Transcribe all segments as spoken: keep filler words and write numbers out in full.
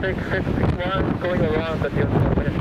six six one going around the Houston Ministry.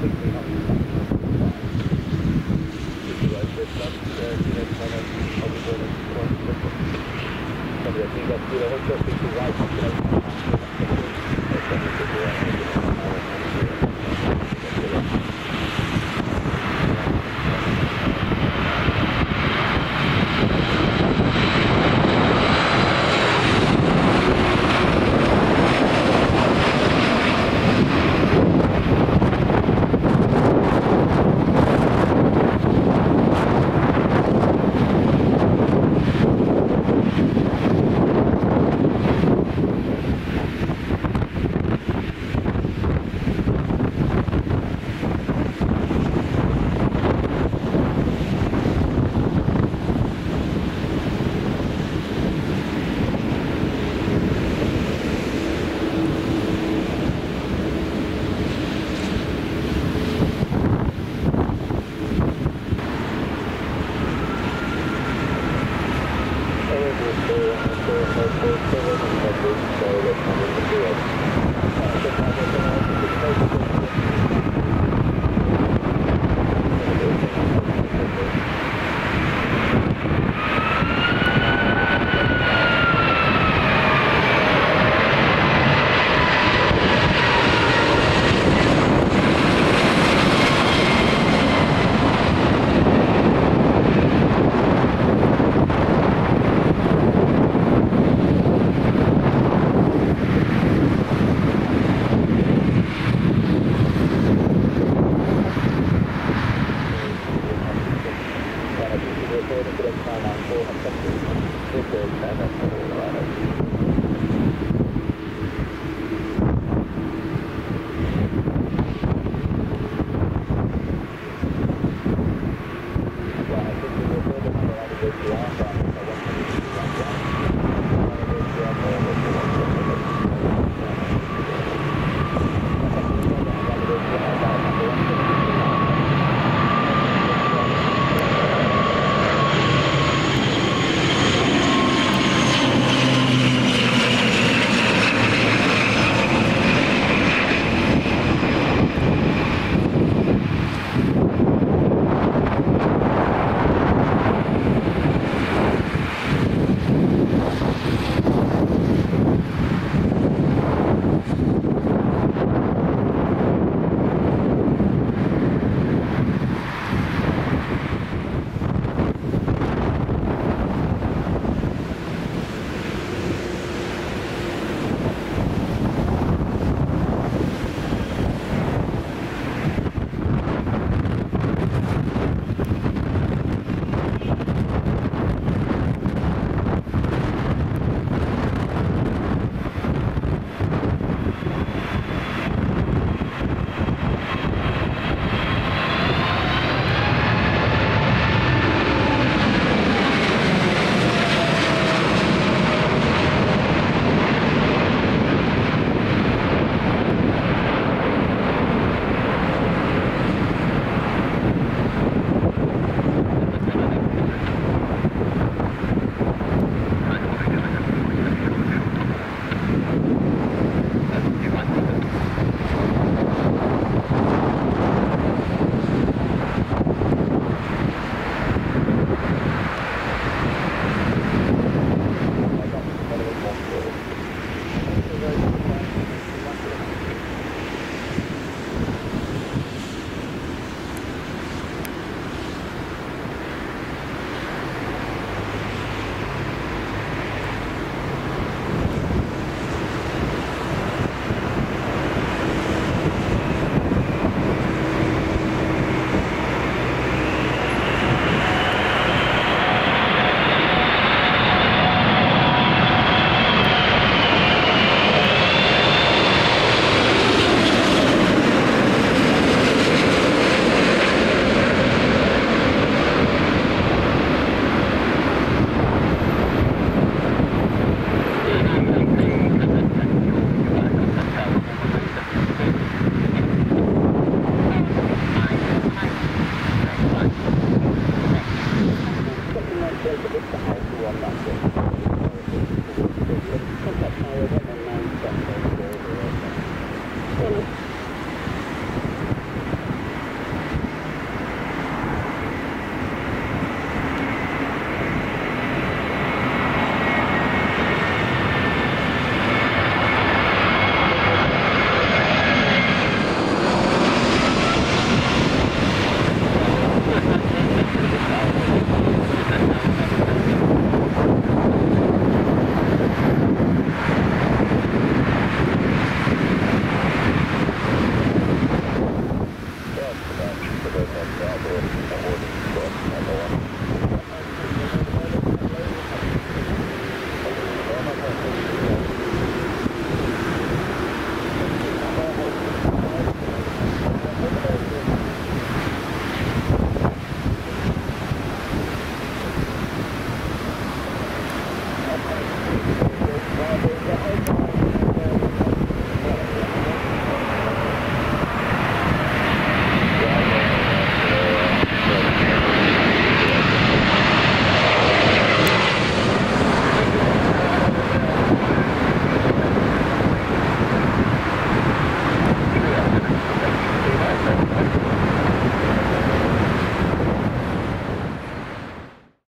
Thank you.